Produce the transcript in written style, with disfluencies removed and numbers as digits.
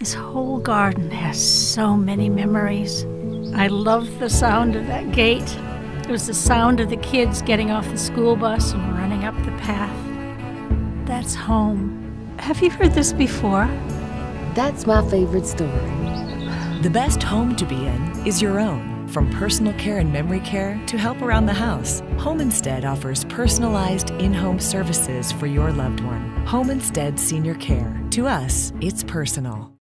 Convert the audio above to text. This whole garden has so many memories. I loved the sound of that gate. It was the sound of the kids getting off the school bus and running up the path. That's home. Have you heard this before? That's my favorite story. The best home to be in is your own. From personal care and memory care to help around the house, Home Instead offers personalized in-home services for your loved one. Home Instead Senior Care. To us, it's personal.